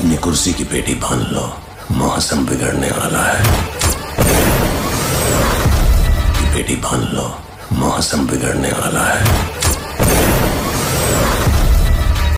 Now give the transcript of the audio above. अपनी कुर्सी की पेटी बांध लो, मौसम बिगड़ने वाला है। पेटी बांध लो, मौसम बिगड़ने वाला है।